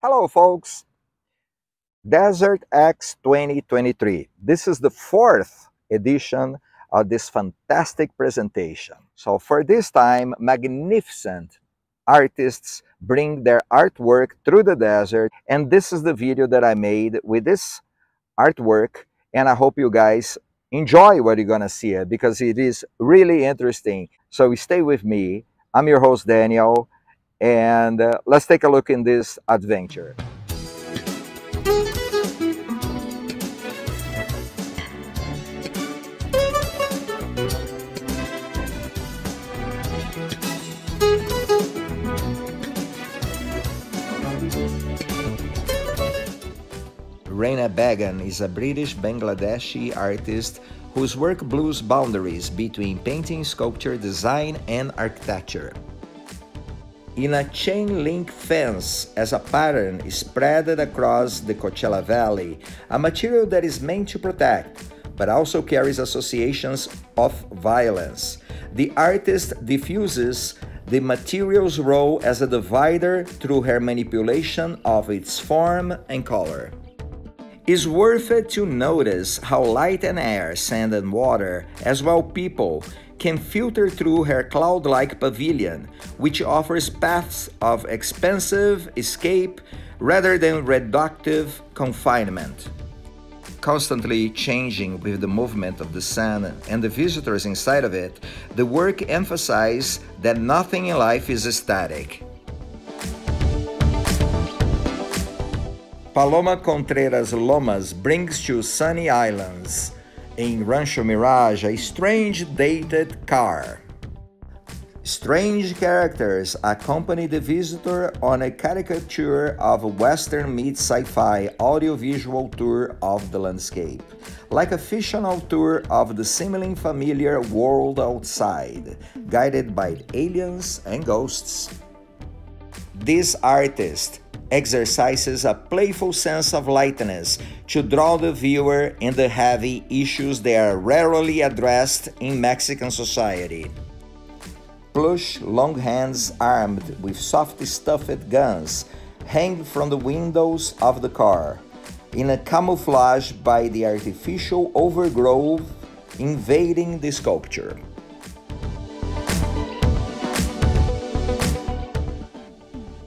Hello folks, Desert X 2023. This is the fourth edition of this fantastic presentation. So for this time, magnificent artists bring their artwork through the desert, and this is the video that I made with this artwork, and I hope you guys enjoy what you're gonna see because it is really interesting. So stay with me. I'm your host Daniel, and let's take a look in this adventure. Rana Begum is a British Bangladeshi artist whose work blurs boundaries between painting, sculpture, design, and architecture. In a chain link fence as a pattern is spread across the Coachella Valley, a material that is meant to protect, but also carries associations of violence. The artist diffuses the material's role as a divider through her manipulation of its form and color. It's worth it to notice how light and air, sand and water, as well people, can filter through her cloud-like pavilion, which offers paths of expansive escape rather than reductive confinement. Constantly changing with the movement of the sun and the visitors inside of it, the work emphasizes that nothing in life is static. Paloma Contreras Lomas brings to sunny islands in Rancho Mirage a strange dated car. Strange characters accompany the visitor on a caricature of a Western meets sci-fi audiovisual tour of the landscape, like a fictional tour of the seemingly familiar world outside, guided by aliens and ghosts. This artist exercises a playful sense of lightness to draw the viewer in the heavy issues that are rarely addressed in Mexican society. Plush long hands armed with soft stuffed guns hang from the windows of the car, in a camouflage by the artificial overgrowth invading the sculpture.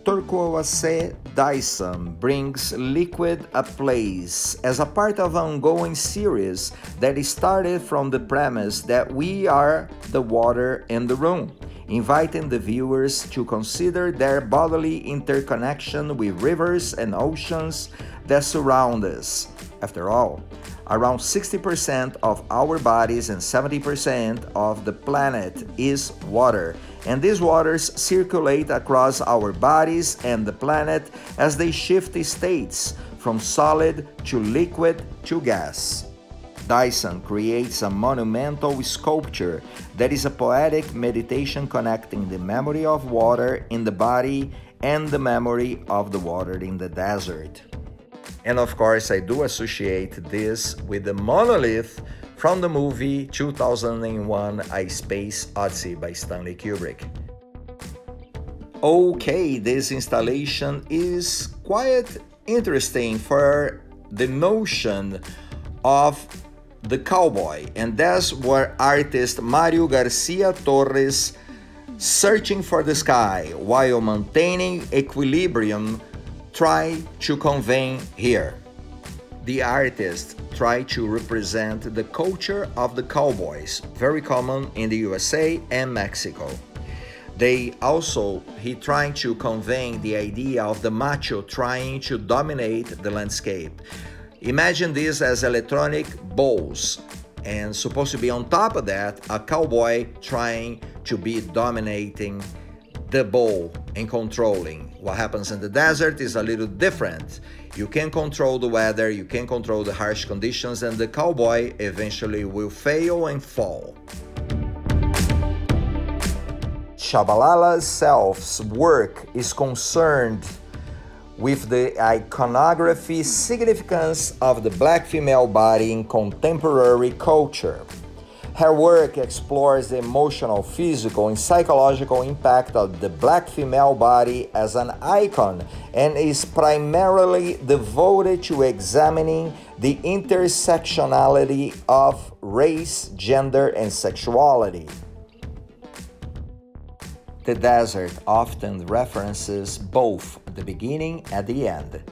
Torkwase Dyson brings liquid a place as a part of an ongoing series that started from the premise that we are the water in the room, inviting the viewers to consider their bodily interconnection with rivers and oceans that surround us. After all, around 60% of our bodies and 70% of the planet is water, and these waters circulate across our bodies and the planet as they shift states from solid to liquid to gas. Dyson creates a monumental sculpture that is a poetic meditation connecting the memory of water in the body and the memory of the water in the desert. And of course, I do associate this with the monolith from the movie 2001: A Space Odyssey by Stanley Kubrick. Okay, this installation is quite interesting for the notion of the cowboy, and that's where artist Mario Garcia Torres searching for the sky while maintaining equilibrium try to convey here. The artist tried to represent the culture of the cowboys, very common in the USA and Mexico. He tried to convey the idea of the macho trying to dominate the landscape. Imagine this as electronic balls, and supposed to be on top of that, a cowboy trying to be dominating the ball and controlling. What happens in the desert is a little different. You can control the weather, you can control the harsh conditions, and the cowboy eventually will fail and fall. Shabalala self's work is concerned with the iconography significance of the black female body in contemporary culture. Her work explores the emotional, physical, and psychological impact of the black female body as an icon and is primarily devoted to examining the intersectionality of race, gender, and sexuality. The Desert often references both the beginning and the end.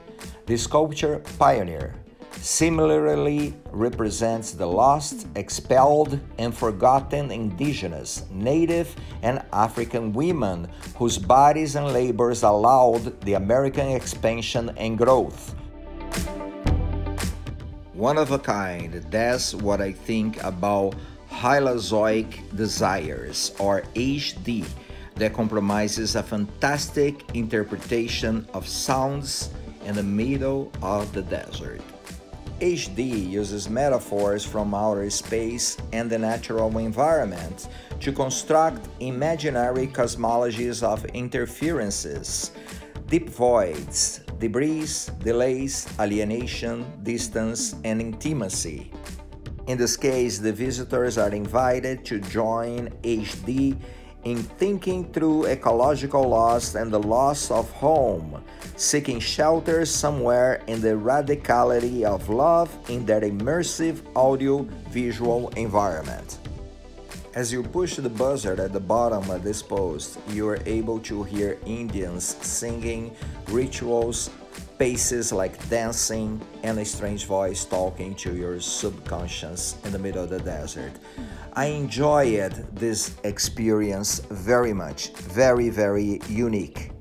The sculpture Pioneer similarly represents the lost, expelled, and forgotten indigenous, native, and African women whose bodies and labors allowed the American expansion and growth. One of a kind, that's what I think about Hylozoic Desires, or HD, that comprises a fantastic interpretation of sounds in the middle of the desert. HD uses metaphors from outer space and the natural environment to construct imaginary cosmologies of interferences, deep voids, debris, delays, alienation, distance, and intimacy. In this case, the visitors are invited to join HD in thinking through ecological loss and the loss of home, seeking shelter somewhere in the radicality of love in their immersive audio-visual environment. As you push the buzzer at the bottom of this post, you are able to hear Indians singing, rituals, paces like dancing, and a strange voice talking to your subconscious in the middle of the desert. I enjoyed this experience very much, very unique.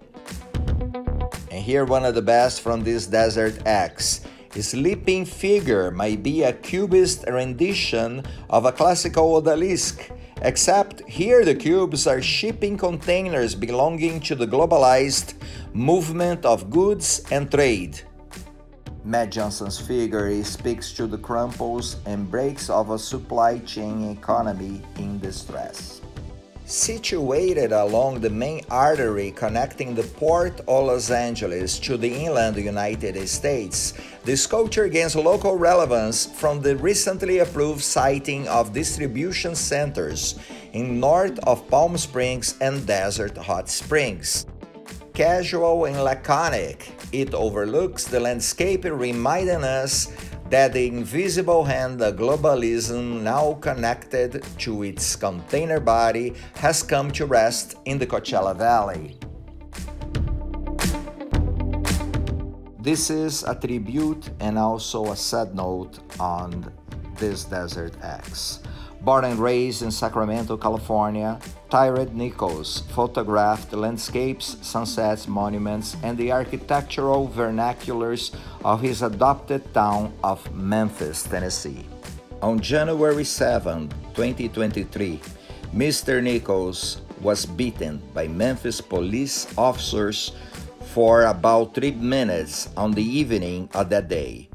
And here one of the best from this Desert X. A sleeping figure might be a cubist rendition of a classical odalisque, except here the cubes are shipping containers belonging to the globalized movement of goods and trade. Matt Johnson's figure speaks to the crumples and breaks of a supply chain economy in distress. Situated along the main artery connecting the port of Los Angeles to the inland United States, the sculpture gains local relevance from the recently approved siting of distribution centers in north of Palm Springs and Desert Hot Springs. Casual and laconic, it overlooks the landscape, reminding us that the invisible hand of globalism, now connected to its container body, has come to rest in the Coachella Valley. This is a tribute and also a sad note on this Desert X. Born and raised in Sacramento, California, Tyre Nichols photographed landscapes, sunsets, monuments, and the architectural vernaculars of his adopted town of Memphis, Tennessee. On January 7, 2023, Mr. Nichols was beaten by Memphis police officers for about 3 minutes on the evening of that day,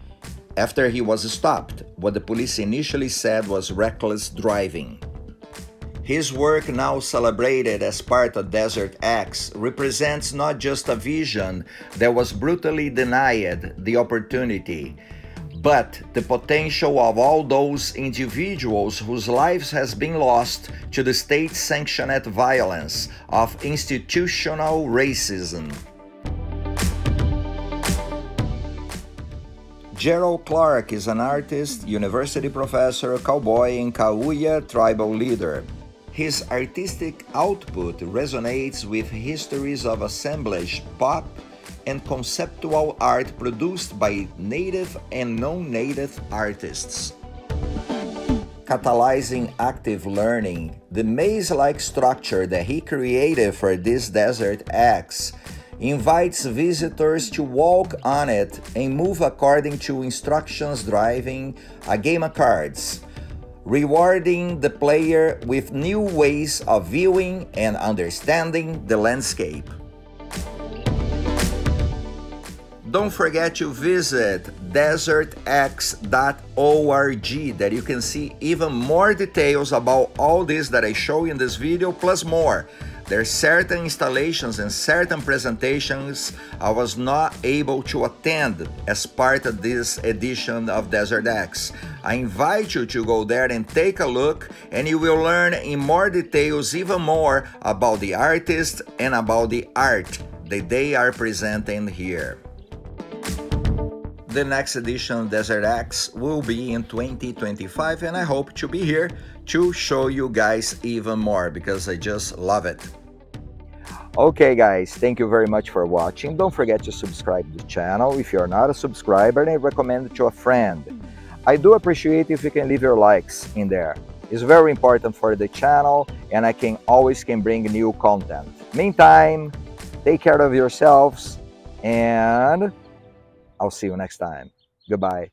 after he was stopped what the police initially said was reckless driving. His work, now celebrated as part of Desert X, represents not just a vision that was brutally denied the opportunity, but the potential of all those individuals whose lives has been lost to the state-sanctioned violence of institutional racism. Gerald Clarke is an artist, university professor, cowboy, and Kawuya tribal leader. His artistic output resonates with histories of assemblage, pop, and conceptual art produced by native and non-native artists. Catalyzing active learning, the maze-like structure that he created for this Desert X invites visitors to walk on it and move according to instructions, driving a game of cards, rewarding the player with new ways of viewing and understanding the landscape. Don't forget to visit desertx.org, that you can see even more details about all this that I show in this video, plus more. There are certain installations and certain presentations I was not able to attend as part of this edition of Desert X. I invite you to go there and take a look, and you will learn in more details even more about the artist and about the art that they are presenting here. The next edition of Desert X will be in 2025, and I hope to be here to show you guys even more because I just love it. Okay guys, thank you very much for watching. Don't forget to subscribe to the channel if you're not a subscriber, and I recommend it to a friend. I do appreciate if you can leave your likes in there. It's very important for the channel, and I always can bring new content. Meantime, take care of yourselves, and I'll see you next time. Goodbye.